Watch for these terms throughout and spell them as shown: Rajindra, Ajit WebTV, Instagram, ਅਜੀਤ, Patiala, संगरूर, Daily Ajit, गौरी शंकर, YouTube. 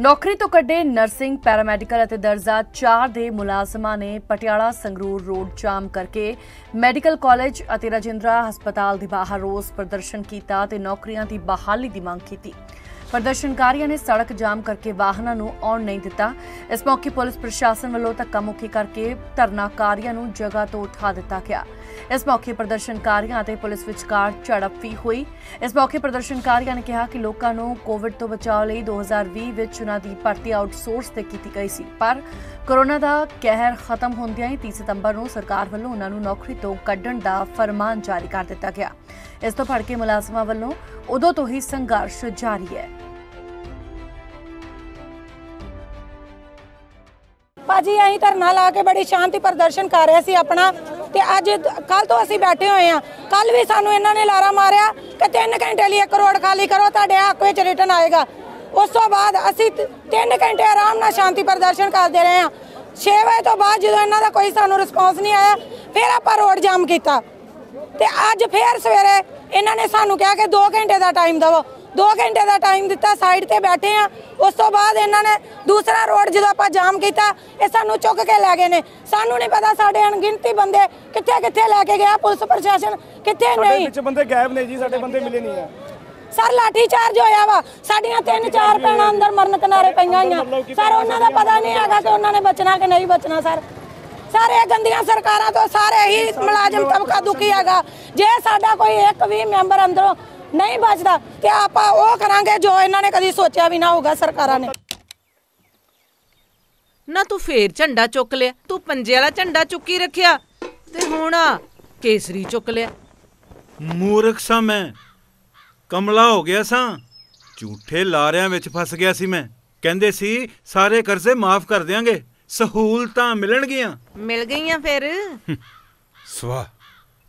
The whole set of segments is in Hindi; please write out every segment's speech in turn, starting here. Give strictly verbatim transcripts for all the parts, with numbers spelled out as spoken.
नौकरी तो कड्डे नर्सिंग पैरामेडिकल दर्जा चार दे मुलाजमां ने पटियाला संगरूर रोड जाम करके मैडिकल कॉलेज अते राजिंद्रा हस्पताल दी बाहर रोस प्रदर्शन कीता ते नौकरियां दी बहाली दी मांग कीती। प्रदर्शनकारियों ने सड़क जाम करके वाहनों को आउण नहीं दिता। इस मौके पुलिस प्रशासन वालों धक्का मुक्की करके धरनाकारियों को जगह तो उठा दिता गया। इस मौके प्रदर्शनकारियों ते पुलिस विचकार झड़प भी हुई। इस मौके प्रदर्शनकारियों ने कहा कि लोगों को कोविड तो बचाव लई दो हज़ार भी उन्हों की भर्ती आउटसोर्स से की गई सी, पर कोरोना का कहर खत्म होंदियां ही तीस सितंबर को सरकार वालों उन्होंने नौकरी तो कड्ढण का फरमान जारी कर दिता गया। इस तो भड़के मुलाजमां वालों उदों तो ही संघर्ष जारी है। भाजी अं धरना ला के बड़ी शांति प्रदर्शन कर रहे थे अपना, तो अज कल तो असी बैठे हुए हैं। कल भी सानू इन्होंने लारा मारिया कि तीन घंटे लिए एक करोड़ खाली करो, तुहाडे हक विच रिटर्न आएगा। उस तो बाद असी तीन घंटे आराम नाल शांति प्रदर्शन करते रहे हैं। छे बजे तो बाद जो इन्हों का कोई सानू रिस्पॉन्स नहीं आया, फिर आप रोड जाम किया। तो अज फिर सवेरे इन्होंने सानू कहा कि दो घंटे का टाइम दवो, दो घंटे का टाइम दिता, साइड पर बैठे हैं। उस तो बाद इन्होंने दूसरा रोड जो आप जाम किया, ये सानू चुक के लै गए ने। सानू नहीं पता साढ़े अणगिणती बंदे कितने कितने लैके गया, पुलिस प्रशासन कितने नहीं। बंदे गायब ने जी, साढ़े बंदे मिले नहीं है सर। लाठीचार्ज होया वा, साढ़िया तीन चार भैणा अंदर मरन किनारे पईआं सर। उन्हां दा पता नहीं हैगा कि उन्हां ने बचना कि नहीं बचना सर। सारे गंदियां सरकारां तो सारे ही मुलाजम तबका दुखी हैगा। जे साडा कोई एक भी मैंबर अंदरों नहीं बचदा ते आपां ओह करांगे जो इन्हां ने कदी सोचिया भी ना होगा सरकारां ने। ना तू फेर झंडा चुक लिया, तू पंजे वाला झंडा चुकी रखिया ते हुण केसरी चुक लिया। मूर्ख सां मैं कमला हो गया सा, झूठे लारियां विच फस गया सी मैं। कहंदे सी सारे कर्जे माफ कर देंगे, सहूलतां मिलणगियां। मिल गईयां फिर सवा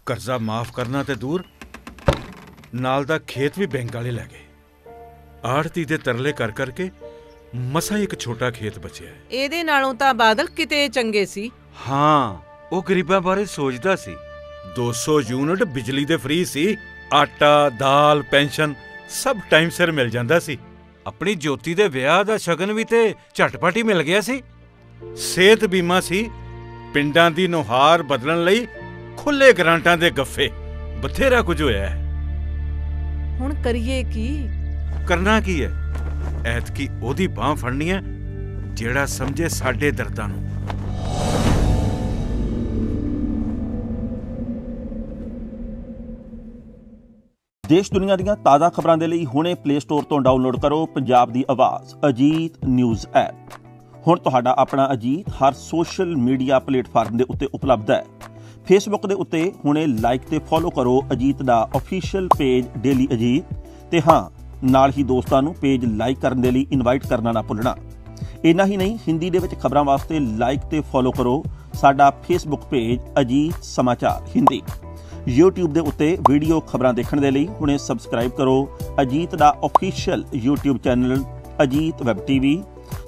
कर्जा माफ करना ते दूर, नाल दा खेत भी बैंक वाले लै गए। आड़ती दे तरले कर करके मसा एक छोटा खेत बचिया है। इहदे नालों तां बादल किते चंगे सी। हां, ओ गरीबां बारे सोचदा सी। दो सौ यूनिट बिजली दे फ्री सी, ਆਟਾ ਦਾਲ ਪੈਨਸ਼ਨ ਸਭ ਟਾਈਮ ਸਿਰ ਮਿਲ ਜਾਂਦਾ ਸੀ। ਆਪਣੀ ਜੋਤੀ ਦੇ ਵਿਆਹ ਦਾ ਸ਼ਗਨ ਵੀ ਤੇ ਝਟਪਟ ਹੀ ਮਿਲ ਗਿਆ ਸੀ। ਸਿਹਤ ਬੀਮਾ ਸੀ, ਪਿੰਡਾਂ ਦੀ ਨੁਹਾਰ ਬਦਲਣ ਲਈ ਖੁੱਲੇ ਗ੍ਰਾਂਟਾਂ ਦੇ ਗੱਫੇ, ਬਥੇਰਾ ਕੁਝ ਹੋਇਆ। ਹੁਣ ਕਰੀਏ ਕੀ? ਕਰਨਾ ਕੀ ਹੈ? ਐਤਕੀ ਉਹਦੀ ਬਾਹ ਫੜਨੀ ਹੈ ਜਿਹੜਾ ਸਮਝੇ ਸਾਡੇ ਦਰਦਾਂ ਨੂੰ। देश दुनिया ਦੀਆਂ ਤਾਜ਼ਾ ਖਬਰਾਂ ਦੇ ਲਈ ਹੁਣੇ ਪਲੇ ਸਟੋਰ ਤੋਂ ਡਾਊਨਲੋਡ ਕਰੋ ਪੰਜਾਬ ਦੀ ਆਵਾਜ਼ ਅਜੀਤ ਨਿਊਜ਼ ਐਪ। ਹੁਣ ਤੁਹਾਡਾ ਆਪਣਾ ਅਜੀਤ ਹਰ ਸੋਸ਼ਲ ਮੀਡੀਆ ਪਲੇਟਫਾਰਮ ਦੇ ਉੱਤੇ ਉਪਲਬਧ ਹੈ। ਫੇਸਬੁੱਕ ਦੇ ਉੱਤੇ ਹੁਣੇ ਲਾਈਕ ਤੇ ਫੋਲੋ ਕਰੋ ਅਜੀਤ ਦਾ ਅਫੀਸ਼ੀਅਲ ਪੇਜ ਡੇਲੀ ਅਜੀਤ, ਤੇ ਹਾਂ ਨਾਲ ਹੀ ਦੋਸਤਾਂ ਨੂੰ ਪੇਜ ਲਾਈਕ ਕਰਨ ਦੇ ਲਈ ਇਨਵਾਈਟ ਕਰਨਾ ਨਾ ਭੁੱਲਣਾ। ਇੰਨਾ ਹੀ ਨਹੀਂ, ਹਿੰਦੀ ਦੇ ਵਿੱਚ ਖਬਰਾਂ ਵਾਸਤੇ ਲਾਈਕ ਤੇ ਫੋਲੋ ਕਰੋ ਸਾਡਾ ਫੇਸਬੁੱਕ ਪੇਜ ਅਜੀਤ ਸਮਾਚਾਰ ਹਿੰਦੀ। YouTube ਦੇ ਉੱਤੇ ਵੀਡੀਓ ਖਬਰਾਂ ਦੇਖਣ ਦੇ ਲਈ ਹੁਣੇ ਸਬਸਕ੍ਰਾਈਬ ਕਰੋ ਅਜੀਤ ਦਾ official YouTube channel ਅਜੀਤ web TV.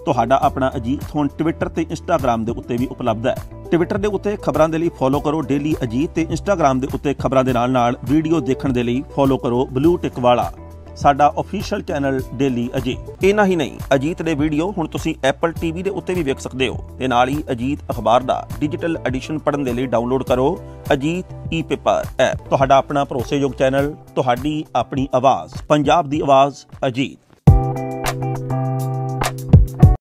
ਤੁਹਾਡਾ ਆਪਣਾ ਅਜੀਤ ਹੁਣ ਟਵਿੱਟਰ ਤੇ ਇੰਸਟਾਗ੍ਰਾਮ ਦੇ ਉੱਤੇ ਵੀ ਉਪਲਬਧ ਹੈ। ਟਵਿੱਟਰ ਦੇ ਉੱਤੇ ਖਬਰਾਂ ਦੇ ਲਈ ਫੋਲੋ ਕਰੋ ਡੇਲੀ ਅਜੀਤ, ਤੇ ਇੰਸਟਾਗ੍ਰਾਮ ਦੇ ਉੱਤੇ ਖਬਰਾਂ ਦੇ ਨਾਲ ਨਾਲ ਵੀਡੀਓ ਦੇਖਣ ਦੇ ਲਈ ਫੋਲੋ ਕਰੋ ਬਲੂ ਟਿਕ ਵਾਲਾ ਸਾਡਾ ਅਫੀਸ਼ੀਅਲ ਚੈਨਲ ਡੇਲੀ ਅਜੀਤ। ਇਹਨਾਂ ਹੀ ਨਹੀਂ, ਅਜੀਤ ਦੇ ਵੀਡੀਓ ਹੁਣ ਤੁਸੀਂ ਐਪਲ ਟੀਵੀ ਦੇ ਉੱਤੇ ਵੀ ਵੇਖ ਸਕਦੇ ਹੋ, ਤੇ ਨਾਲ ਹੀ ਅਜੀਤ ਅਖਬਾਰ ਦਾ ਡਿਜੀਟਲ ਐਡੀਸ਼ਨ ਪੜ੍ਹਨ ਦੇ ਲਈ ਡਾਊਨਲੋਡ ਕਰੋ ਅਜੀਤ ਈ ਪੇਪਰ ਐਪ। ਤੁਹਾਡਾ ਆਪਣਾ ਭਰੋਸੇਯੋਗ ਚੈਨਲ, ਤੁਹਾਡੀ ਆਪਣੀ ਆਵਾਜ਼, ਪੰਜਾਬ ਦੀ ਆਵਾਜ਼ ਅਜੀਤ।